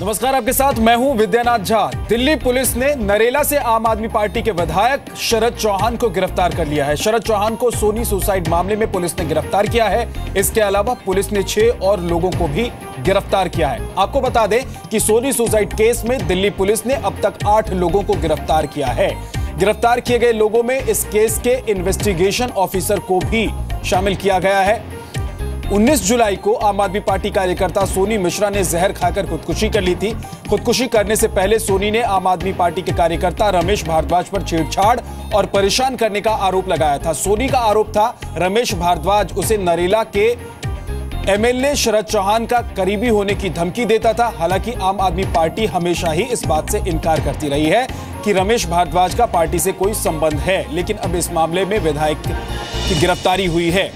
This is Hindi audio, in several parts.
नमस्कार, आपके साथ मैं हूं विद्यानाथ झा। दिल्ली पुलिस ने नरेला से आम आदमी पार्टी के विधायक शरद चौहान को गिरफ्तार कर लिया है। शरद चौहान को सोनी सुसाइड मामले में पुलिस ने गिरफ्तार किया है। इसके अलावा पुलिस ने 6 और लोगों को भी गिरफ्तार किया है। आपको बता दें कि सोनी सुसाइड केस में दिल्ली पुलिस ने अब तक 8 लोगों को गिरफ्तार किया है। गिरफ्तार किए गए लोगों में इस केस के इन्वेस्टिगेशन ऑफिसर को भी शामिल किया गया है। 19 जुलाई को आम आदमी पार्टी कार्यकर्ता सोनी मिश्रा ने जहर खाकर खुदकुशी कर ली थी। खुदकुशी करने से पहले सोनी ने आम आदमी पार्टी के कार्यकर्ता रमेश भारद्वाज पर छेड़छाड़ और परेशान करने का आरोप लगाया था। सोनी का आरोप था रमेश भारद्वाज उसे नरेला के एमएलए शरद चौहान का करीबी होने की धमकी देता था। हालांकि आम आदमी पार्टी हमेशा ही इस बात से इनकार करती रही है कि रमेश भारद्वाज का पार्टी से कोई संबंध है, लेकिन अब इस मामले में विधायक की गिरफ्तारी हुई है।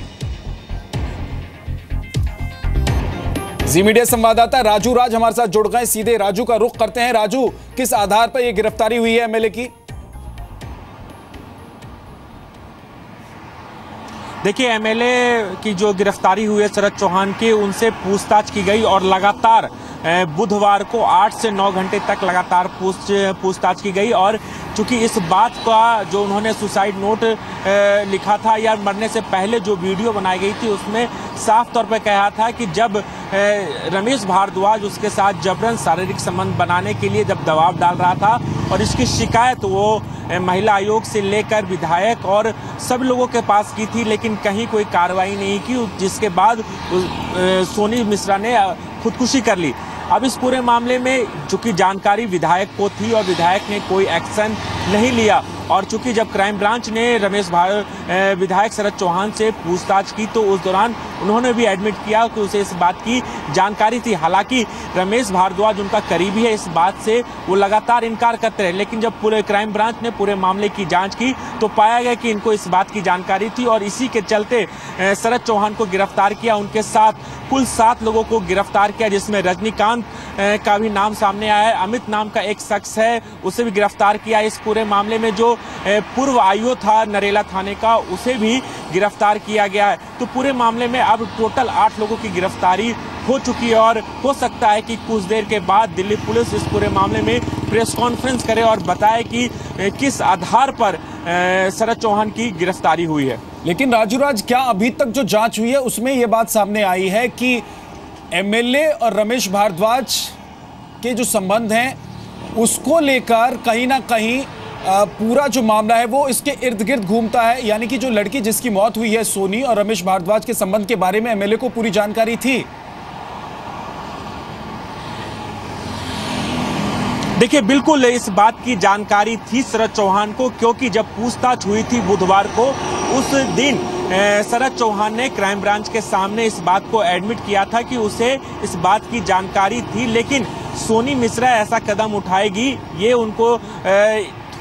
जी मीडिया संवाददाता राजू राज हमारे साथ जुड़ गए। सीधे राजू का रुख करते हैं। राजू, किस आधार पर यह गिरफ्तारी हुई है एमएलए की? देखिए, एमएलए की जो गिरफ्तारी हुई है शरद चौहान की, उनसे पूछताछ की गई और लगातार बुधवार को 8 से 9 घंटे तक लगातार पूछताछ की गई। और चूँकि इस बात का जो उन्होंने सुसाइड नोट लिखा था या मरने से पहले जो वीडियो बनाई गई थी, उसमें साफ तौर पर कहा था कि जब रमेश भारद्वाज उसके साथ जबरन शारीरिक संबंध बनाने के लिए जब दबाव डाल रहा था, और इसकी शिकायत वो महिला आयोग से लेकर विधायक और सब लोगों के पास की थी, लेकिन कहीं कोई कार्रवाई नहीं की, जिसके बाद सोनी मिश्रा ने खुदकुशी कर ली। अब इस पूरे मामले में चूँकि जानकारी विधायक को थी और विधायक ने कोई एक्शन नहीं लिया, और चूँकि जब क्राइम ब्रांच ने विधायक शरद चौहान से पूछताछ की तो उस दौरान उन्होंने भी एडमिट किया कि उसे इस बात की जानकारी थी। हालांकि रमेश भारद्वाज उनका करीबी है, इस बात से वो लगातार इनकार करते रहे, लेकिन जब पूरे क्राइम ब्रांच ने पूरे मामले की जांच की तो पाया गया कि इनको इस बात की जानकारी थी, और इसी के चलते शरद चौहान को गिरफ्तार किया। उनके साथ कुल 7 लोगों को गिरफ्तार किया, जिसमें रजनीकांत का भी नाम सामने आया है। अमित नाम का एक शख्स है, उसे भी गिरफ्तार किया। इस पूरे मामले में जो पूर्व आईओ था नरेला थाने का, उसे भी गिरफ्तार किया गया है। तो पूरे मामले में अब टोटल 8 लोगों की गिरफ्तारी हो चुकी है, और हो सकता है कि कुछ देर के बाद दिल्ली पुलिस इस पूरे मामले में प्रेस कॉन्फ्रेंस करे और बताए कि किस आधार पर शरद चौहान की गिरफ्तारी हुई है। लेकिन राजू राज, क्या अभी तक जो जांच हुई है उसमें ये बात सामने आई है कि एमएलए और रमेश भारद्वाज के जो संबंध हैं उसको लेकर कहीं ना कहीं पूरा जो मामला है वो इसके इर्द गिर्द घूमता है? यानी कि जो लड़की जिसकी मौत हुई है, सोनी और रमेश भारद्वाज के संबंध के बारे में एमएलए को पूरी जानकारी थी। देखिए, बिल्कुल इस बात की जानकारी थी शरद चौहान को, क्योंकि जब पूछताछ हुई थी बुधवार को, उस दिन शरद चौहान ने क्राइम ब्रांच के सामने इस बात को एडमिट किया था कि उसे इस बात की जानकारी थी, लेकिन सोनी मिश्रा ऐसा कदम उठाएगी ये उनको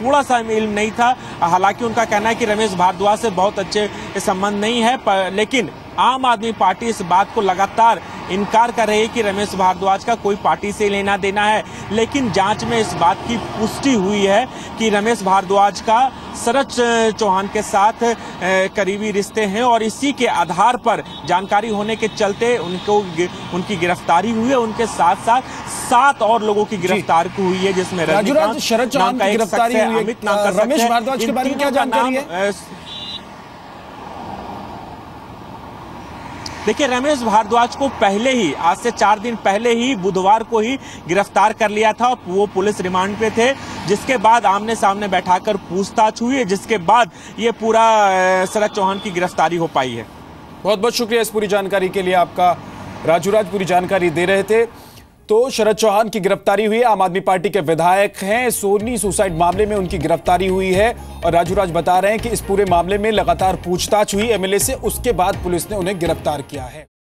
थोड़ा सा इल्म नहीं था। हालांकि उनका कहना है कि रमेश भारद्वाज से बहुत अच्छे संबंध नहीं है, लेकिन आम आदमी पार्टी इस बात को लगातार इनकार कर रही है कि रमेश भारद्वाज का कोई पार्टी से लेना देना है। लेकिन जांच में इस बात की पुष्टि हुई है कि रमेश भारद्वाज का शरद चौहान के साथ करीबी रिश्ते हैं, और इसी के आधार पर जानकारी होने के चलते उनकी गिरफ्तारी हुई है। उनके साथ साथ 7 और लोगों की गिरफ्तारी हुई है, जिसमें शरद चौहान का गिरफ्तारी, अमित नाम का, रमेश भारद्वाज के बारे में क्या जानकारी है? देखिए, रमेश भारद्वाज को पहले ही, आज से 4 दिन पहले ही, बुधवार को ही गिरफ्तार कर लिया था। वो पुलिस रिमांड पे थे, जिसके बाद आमने सामने बैठाकर पूछताछ हुई है, जिसके बाद ये पूरा शरद चौहान की गिरफ्तारी हो पाई है। बहुत बहुत शुक्रिया इस पूरी जानकारी के लिए आपका राजू राज, पूरी जानकारी दे रहे थे। तो शरद चौहान की गिरफ्तारी हुई है, आम आदमी पार्टी के विधायक हैं, सोनी सुसाइड मामले में उनकी गिरफ्तारी हुई है, और राजू राज बता रहे हैं कि इस पूरे मामले में लगातार पूछताछ हुई एमएलए से, उसके बाद पुलिस ने उन्हें गिरफ्तार किया है।